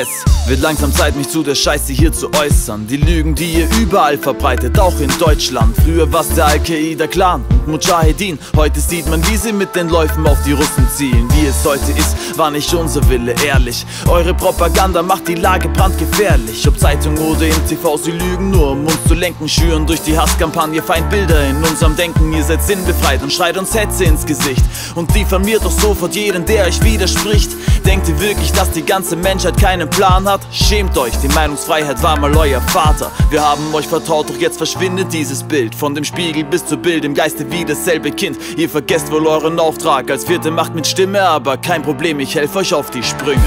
Es wird langsam Zeit, mich zu der Scheiße hier zu äußern. Die Lügen, die ihr überall verbreitet, auch in Deutschland. Früher war's der Al-Qaida-Clan und Mujahedin. Heute sieht man, wie sie mit den Läufen auf die Russen zielen. Wie es heute ist, war nicht unser Wille, ehrlich. Eure Propaganda macht die Lage brandgefährlich. Ob Zeitung oder im TV, sie lügen nur, um uns zu lenken. Schüren durch die Hasskampagne Feindbilder in unserem Denken. Ihr seid sinnbefreit und schreit uns Hetze ins Gesicht. Und diffamiert doch sofort jeden, der euch widerspricht. Denkt ihr wirklich, dass die ganze Menschheit keinen Plan hat? Schämt euch, die Meinungsfreiheit war mal euer Vater. Wir haben euch vertraut, doch jetzt verschwindet dieses Bild. Von dem Spiegel bis zur Bild, im Geiste wie dasselbe Kind. Ihr vergesst wohl euren Auftrag als vierte Macht mit Stimme. Aber kein Problem, ich helfe euch auf die Sprünge.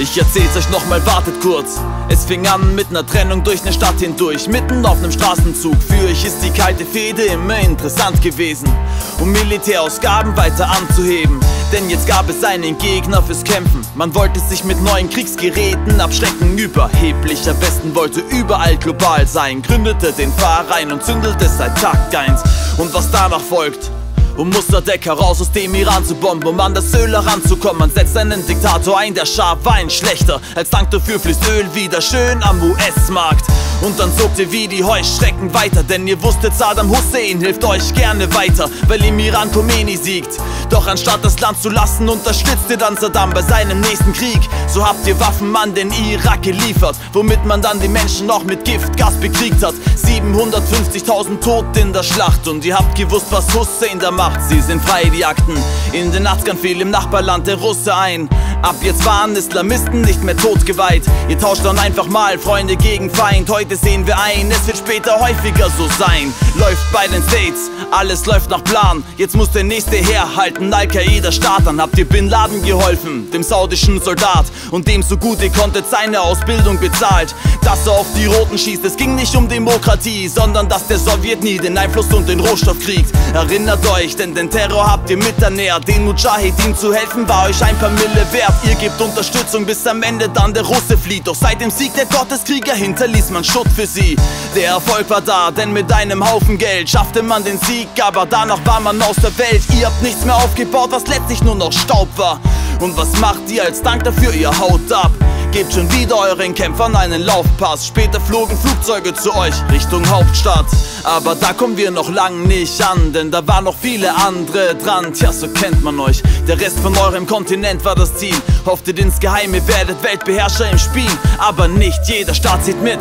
Ich erzähl's euch nochmal, wartet kurz. Es fing an mit ner Trennung durch ne Stadt hindurch. Mitten auf nem Straßenzug. Für euch ist die kalte Fehde immer interessant gewesen, um Militärausgaben weiter anzuheben. Denn jetzt gab es einen Gegner fürs Kämpfen. Man wollte sich mit neuen Kriegsgeräten abschrecken. Überheblicher Westen wollte überall global sein, gründete den Verein und zündelte seit Tag 1. Und was danach folgt, um Mossadegh heraus aus dem Iran zu bomben, um an das Öl heranzukommen. Man setzt einen Diktator ein, der scharf war, ein schlechter. Als Dank dafür fließt Öl wieder schön am US-Markt. Und dann zogt ihr wie die Heuschrecken weiter, denn ihr wusstet, Saddam Hussein hilft euch gerne weiter, weil im Iran Khomeini siegt. Doch anstatt das Land zu lassen, unterstützt ihr dann Saddam bei seinem nächsten Krieg. So habt ihr Waffen an den Irak geliefert, womit man dann die Menschen noch mit Giftgas bekriegt hat. 750.000 tot in der Schlacht, und ihr habt gewusst, was Hussein da macht. Sie sind frei, die Akten. In den 80ern fiel im Nachbarland der Russe ein. Ab jetzt waren Islamisten nicht mehr totgeweiht. Ihr tauscht dann einfach mal Freunde gegen Feind. Heute sehen wir ein, es wird später häufiger so sein. Läuft bei den States, alles läuft nach Plan. Jetzt muss der nächste herhalten, Al-Qaida-Staat. Dann habt ihr Bin Laden geholfen, dem saudischen Soldat, und dem so gut ihr konntet seine Ausbildung bezahlt. Dass er auf die Roten schießt, es ging nicht um Demokratie, sondern dass der Sowjet nie den Einfluss und den Rohstoff kriegt. Erinnert euch, denn den Terror habt ihr mit ernährt. Den Mujahedin zu helfen war euch ein paar Mille wert. Ihr gebt Unterstützung, bis am Ende dann der Russe flieht. Doch seit dem Sieg der Gotteskrieger hinterließ man Schutt für sie. Der Erfolg war da, denn mit einem Haufen Geld schaffte man den Sieg, aber danach war man aus der Welt. Ihr habt nichts mehr aufgebaut, was letztlich nur noch Staub war. Und was macht ihr als Dank dafür? Ihr haut ab. Gebt schon wieder euren Kämpfern einen Laufpass. Später flogen Flugzeuge zu euch Richtung Hauptstadt. Aber da kommen wir noch lang nicht an, denn da waren noch viele andere dran. Tja, so kennt man euch. Der Rest von eurem Kontinent war das Ziel. Hofftet insgeheim, ihr werdet Weltbeherrscher im Spiel. Aber nicht jeder Staat zieht mit.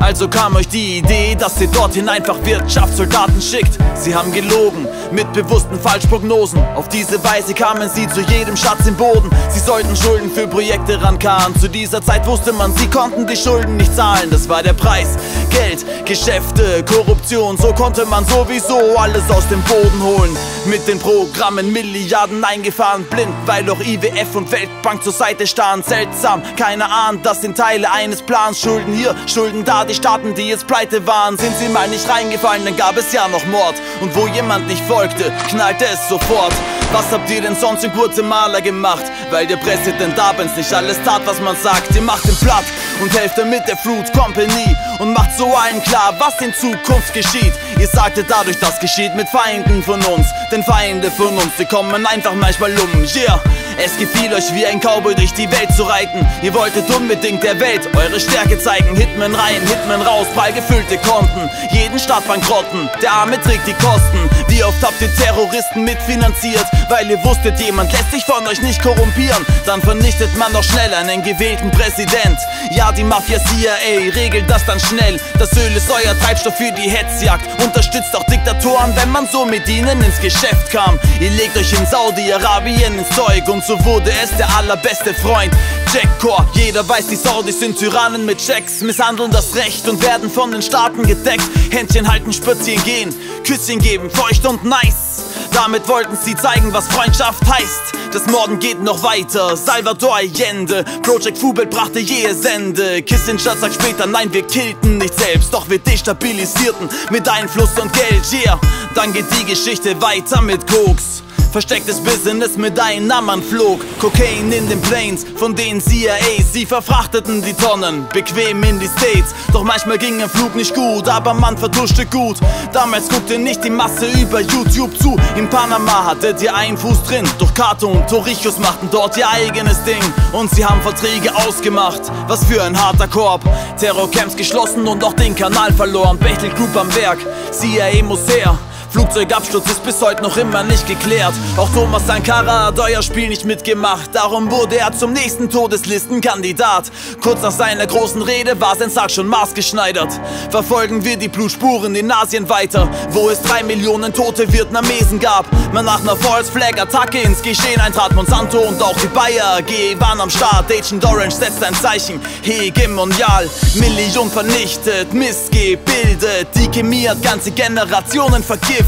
Also kam euch die Idee, dass ihr dorthin einfach Wirtschaftssoldaten schickt. Sie haben gelogen, mit bewussten Falschprognosen. Auf diese Weise kamen sie zu jedem Schatz im Boden. Sie sollten Schulden für Projekte rankaren. Zu dieser Zeit wusste man, sie konnten die Schulden nicht zahlen. Das war der Preis. Geld, Geschäfte, Korruption. So konnte man sowieso alles aus dem Boden holen. Mit den Programmen Milliarden eingefahren. Blind, weil auch IWF und Weltbank zur Seite starren. Seltsam, keiner ahnt, das sind Teile eines Plans. Schulden hier, Schulden da, die Staaten, die jetzt pleite waren. Sind sie mal nicht reingefallen, dann gab es ja noch Mord. Und wo jemand nicht folgte, knallte es sofort. Was habt ihr denn sonst in Guatemala gemacht? Weil der Präsident Abends nicht alles tat, was man sagt. Ihr macht ihn platt und helft mit der Fruit Company und macht so allen klar, was in Zukunft geschieht. Ihr sagtet dadurch, das geschieht mit Feinden von uns. Denn Feinde von uns, die kommen einfach manchmal um. Yeah. Es gefiel euch wie ein Cowboy durch die Welt zu reiten. Ihr wolltet unbedingt der Welt eure Stärke zeigen. Hitmen rein, Hitmen raus, prall gefüllte Konten. Jeden Staat bankrotten, der Arme trägt die Kosten. Wie oft habt ihr Terroristen mitfinanziert? Weil ihr wusstet, jemand lässt sich von euch nicht korrumpieren. Dann vernichtet man doch schnell einen gewählten Präsident. Ja, die Mafia CIA regelt das dann schnell. Das Öl ist euer Treibstoff für die Hetzjagd. Unterstützt auch Diktatoren, wenn man so mit ihnen ins Geschäft kam. Ihr legt euch in Saudi-Arabien ins Zeug und so wurde es der allerbeste Freund. Jackcore, jeder weiß, die Saudis sind Tyrannen mit Checks, misshandeln das Recht und werden von den Staaten gedeckt. Händchen halten, spazieren gehen, Küsschen geben, feucht und nice. Damit wollten sie zeigen, was Freundschaft heißt. Das Morden geht noch weiter, Salvador Allende. Project Fubel brachte jedes Ende. Kissinger sagt später, nein, wir killten nicht selbst, doch wir destabilisierten mit Einfluss und Geld, yeah. Dann geht die Geschichte weiter mit Koks. Verstecktes Business mit einem Nammernflug. Cocaine in den Plains von den CIAs. Sie verfrachteten die Tonnen, bequem in die States. Doch manchmal ging ein Flug nicht gut, aber man vertuschte gut. Damals guckte nicht die Masse über YouTube zu. In Panama hattet ihr einen Fuß drin. Doch Kato und Torichos machten dort ihr eigenes Ding. Und sie haben Verträge ausgemacht, was für ein harter Korb. Terrorcamps geschlossen und auch den Kanal verloren. Bechtel Group am Werk, CIA muss her. Flugzeugabsturz ist bis heute noch immer nicht geklärt. Auch Thomas Sankara hat euer Spiel nicht mitgemacht. Darum wurde er zum nächsten Todeslistenkandidat. Kurz nach seiner großen Rede war sein Sarg schon maßgeschneidert. Verfolgen wir die Blutspuren in Asien weiter, wo es 3 Millionen tote Vietnamesen gab. Man nach einer False-Flag-Attacke ins Geschehen eintrat. Monsanto und auch die Bayer AG waren am Start. Agent Orange setzt ein Zeichen hegemonial. Millionen vernichtet, missgebildet. Die Chemie hat ganze Generationen vergiftet.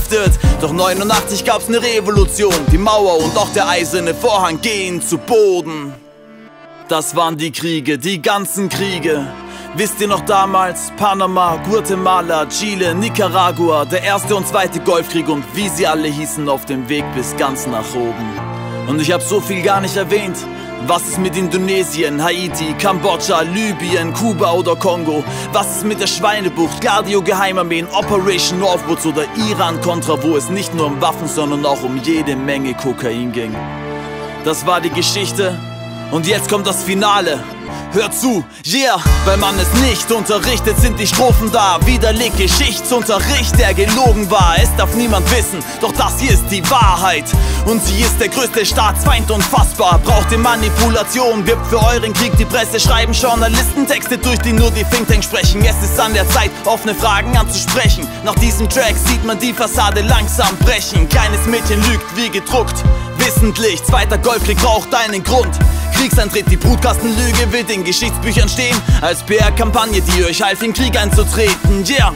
Doch 89 gab's ne Revolution. Die Mauer und auch der eiserne Vorhang gehen zu Boden. Das waren die Kriege, die ganzen Kriege. Wisst ihr noch damals? Panama, Guatemala, Chile, Nicaragua, der erste und zweite Golfkrieg und wie sie alle hießen, auf dem Weg bis ganz nach oben. Und ich hab so viel gar nicht erwähnt. Was ist mit Indonesien, Haiti, Kambodscha, Libyen, Kuba oder Kongo? Was ist mit der Schweinebucht, Gladio-Geheimarmeen, Operation Northwoods oder Iran-Contra, wo es nicht nur um Waffen, sondern auch um jede Menge Kokain ging? Das war die Geschichte und jetzt kommt das Finale. Hört zu, yeah, weil man es nicht unterrichtet, sind die Strophen da. Widerlegt Geschichtsunterricht, der gelogen war. Es darf niemand wissen, doch das hier ist die Wahrheit. Und sie ist der größte Staatsfeind, unfassbar. Braucht ihr Manipulation, wirbt für euren Krieg die Presse. Schreiben Journalisten Texte durch, die nur die Thinktanks sprechen. Es ist an der Zeit, offene Fragen anzusprechen. Nach diesem Track sieht man die Fassade langsam brechen. Kleines Mädchen lügt wie gedruckt, wissentlich. Zweiter Golfkrieg braucht einen Grund. Kriegsantritt, die Brutkastenlüge wird in Geschichtsbüchern stehen. Als PR-Kampagne, die euch half, in Krieg einzutreten, yeah.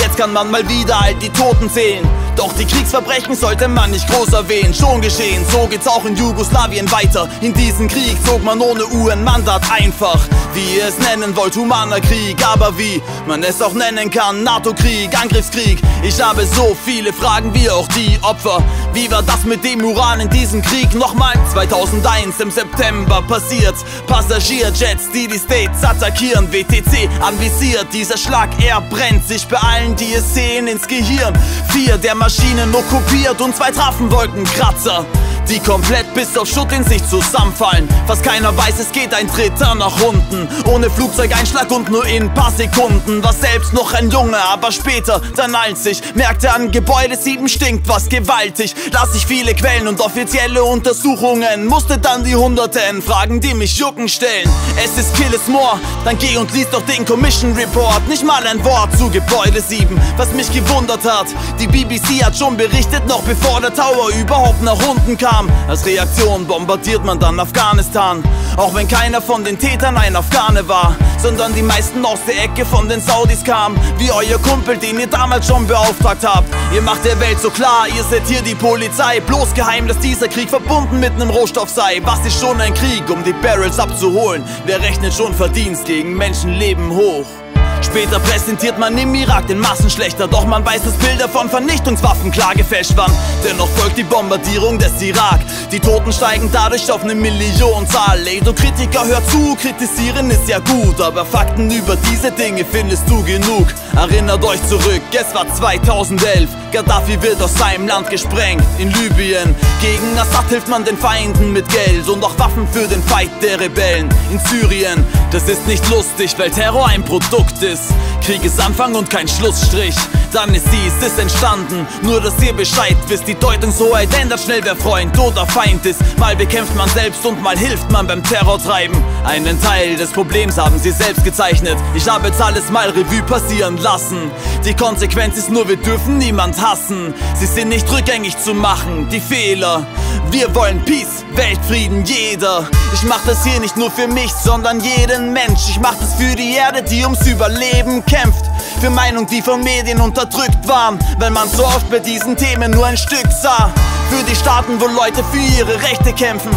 Jetzt kann man mal wieder all die Toten zählen. Doch die Kriegsverbrechen sollte man nicht groß erwähnen. Schon geschehen, so geht's auch in Jugoslawien weiter. In diesen Krieg zog man ohne UN-Mandat einfach. Wie ihr es nennen wollt, humaner Krieg. Aber wie man es auch nennen kann, NATO-Krieg, Angriffskrieg. Ich habe so viele Fragen, wie auch die Opfer. Wie war das mit dem Uran in diesem Krieg? Nochmal 2001 im September passiert. Passagierjets, die die States attackieren. WTC anvisiert, dieser Schlag, er brennt sich bei allen, die es sehen, ins Gehirn. 4 der Maschinen okkupiert und 2 trafen Wolkenkratzer, die komplett bis auf Schutt in sich zusammenfallen. Fast keiner weiß, es geht ein Dritter nach unten. Ohne Flugzeugeinschlag und nur in paar Sekunden. War selbst noch ein Junge, aber später dann als ich merkte, an Gebäude 7 stinkt was gewaltig. Las ich viele Quellen und offizielle Untersuchungen. Musste dann die Hunderten Fragen, die mich jucken, stellen. Es ist Kilez More, dann geh und lies doch den Commission Report. Nicht mal ein Wort zu Gebäude 7, was mich gewundert hat. Die BBC hat schon berichtet, noch bevor der Tower überhaupt nach unten kam. Als Reaktion bombardiert man dann Afghanistan. Auch wenn keiner von den Tätern ein Afghane war, sondern die meisten aus der Ecke von den Saudis kamen. Wie euer Kumpel, den ihr damals schon beauftragt habt. Ihr macht der Welt so klar, ihr seid hier die Polizei. Bloß geheim, dass dieser Krieg verbunden mit einem Rohstoff sei. Was ist schon ein Krieg, um die Barrels abzuholen? Wer rechnet schon Verdienst gegen Menschenleben hoch? Später präsentiert man im Irak den Massenschlechter. Doch man weiß, dass Bilder von Vernichtungswaffen klar gefälscht waren. Dennoch folgt die Bombardierung des Irak. Die Toten steigen dadurch auf 1 Millionenzahl. Ey, du Kritiker, hör zu, kritisieren ist ja gut. Aber Fakten über diese Dinge findest du genug. Erinnert euch zurück, es war 2011. Gaddafi wird aus seinem Land gesprengt, in Libyen. Gegen Assad hilft man den Feinden mit Geld und auch Waffen für den Fight der Rebellen. In Syrien, das ist nicht lustig, weil Terror ein Produkt ist. Krieg ist Anfang und kein Schlussstrich. Dann ist dies, ist entstanden. Nur, dass ihr Bescheid wisst, die Deutungshoheit ändert schnell, wer Freund oder Feind ist. Mal bekämpft man selbst und mal hilft man beim Terrortreiben. Einen Teil des Problems haben sie selbst gezeichnet. Ich habe jetzt alles mal Revue passieren lassen. Die Konsequenz ist nur, wir dürfen niemand hassen. Sie sind nicht rückgängig zu machen, die Fehler. Wir wollen Peace, Weltfrieden, jeder. Ich mach das hier nicht nur für mich, sondern jeden Mensch. Ich mach das für die Erde, die ums Überleben kämpft. Für Meinungen, die von Medien unterdrückt waren, weil man so oft bei diesen Themen nur ein Stück sah. Für die Staaten, wo Leute für ihre Rechte kämpfen.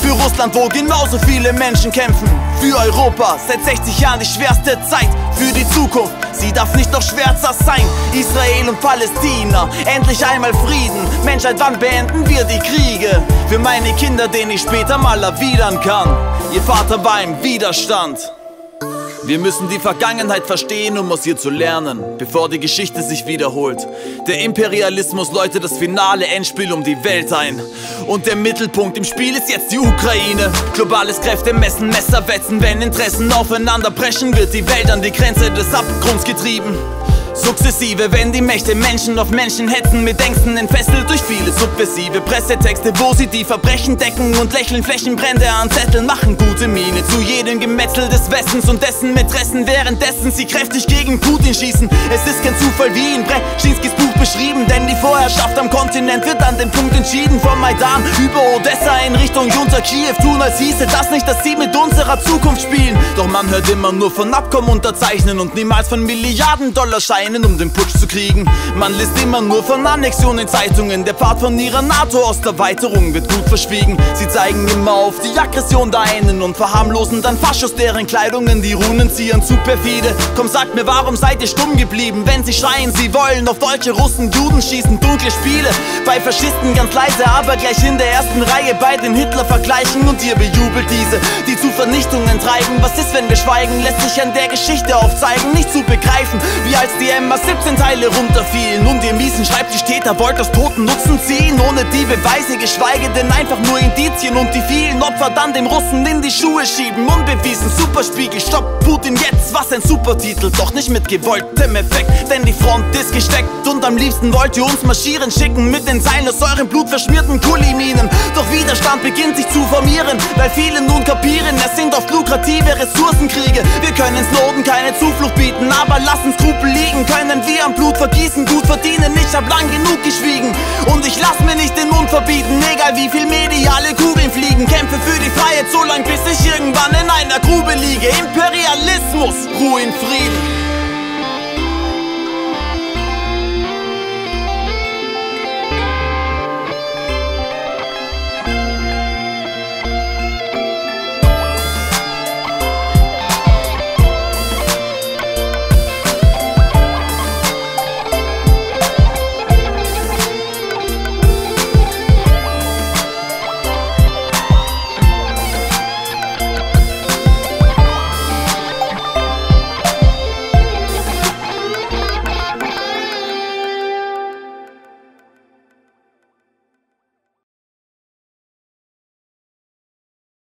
Für Russland, wo genauso viele Menschen kämpfen. Für Europa, seit 60 Jahren die schwerste Zeit. Für für die Zukunft, sie darf nicht noch schwärzer sein. Israel und Palästina, endlich einmal Frieden. Menschheit, wann beenden wir die Kriege? Für meine Kinder, denen ich später mal erwidern kann: Ihr Vater war im Widerstand. Wir müssen die Vergangenheit verstehen, um aus ihr zu lernen, bevor die Geschichte sich wiederholt. Der Imperialismus läutet das finale Endspiel um die Welt ein. Und der Mittelpunkt im Spiel ist jetzt die Ukraine. Globales Kräftemessen, Messerwetzen, wenn Interessen aufeinander brechen, wird die Welt an die Grenze des Abgrunds getrieben. Sukzessive, wenn die Mächte Menschen auf Menschen hetzen, mit Ängsten entfesselt durch viele subversive Pressetexte, wo sie die Verbrechen decken und lächeln. Flächenbrände an Zetteln machen gute Miene zu jedem Gemetzel des Westens und dessen Mätressen, währenddessen sie kräftig gegen Putin schießen. Es ist kein Zufall, wie in Breschinskis Buch beschrieben, denn die Vorherrschaft am Kontinent wird an dem Punkt entschieden. Vom Maidan über Odessa in Richtung Junta Kiew tun, als hieße das nicht, dass sie mit unserer Zukunft spielen. Doch man hört immer nur von Abkommen unterzeichnen und niemals von Milliarden-Dollar scheinen, um den Putsch zu kriegen. Man liest immer nur von Annexion in Zeitungen. Der Pfad von ihrer NATO-Osterweiterung wird gut verschwiegen. Sie zeigen immer auf die Aggression der einen und verharmlosen dann Faschos, deren Kleidungen die Runen ziehen. Zu perfide, komm sagt mir, warum seid ihr stumm geblieben? Wenn sie schreien, sie wollen auf deutsche Russen, Juden schießen. Dunkle Spiele bei Faschisten ganz leise, aber gleich in der ersten Reihe bei den Hitler vergleichen. Und ihr bejubelt diese, die zu Vernichtungen treiben. Was ist, wenn wir schweigen? Lässt sich an der Geschichte aufzeigen, nicht zu begreifen, wie als die immer 17 Teile runterfielen und ihr miesen Schreibtischtäter wollt aus Toten Nutzen ziehen, ohne die Beweise, geschweige denn einfach nur Indizien, und die vielen Opfer dann dem Russen in die Schuhe schieben. Unbewiesen, Superspiegel, stopp Putin jetzt, was ein Supertitel, doch nicht mit gewolltem Effekt, denn die Front ist gesteckt und am liebsten wollt ihr uns marschieren schicken mit den Seilen aus euren blutverschmierten Kuliminen. Doch Widerstand beginnt sich zu formieren, weil viele nun kapieren, es sind oft lukrative Ressourcenkriege. Wir können Snowden keine Zuflucht bieten, aber lassen Skrupel liegen. Können wir am Blut vergießen, gut verdienen? Ich hab lang genug geschwiegen und ich lass mir nicht den Mund verbieten, egal wie viel mediale Kugeln fliegen. Kämpfe für die Freiheit so lang, bis ich irgendwann in einer Grube liege. Imperialismus, Ruhe in Frieden.